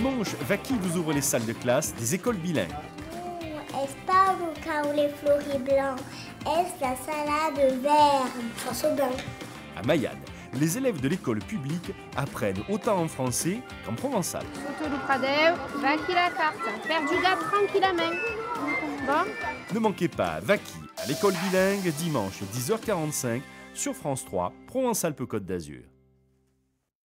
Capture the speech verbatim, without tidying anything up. dimanche, Vaqui vous ouvre les salles de classe des écoles bilingues. Est-ce pas avocat ou les fleuris blancs? Est-ce la salade verte? François Blanc. À Maillane, les élèves de l'école publique apprennent autant en français qu'en provençal. Ne manquez pas Vaqui à l'école bilingue dimanche dix heures quarante-cinq sur France trois Provence-Alpes-Côte d'Azur.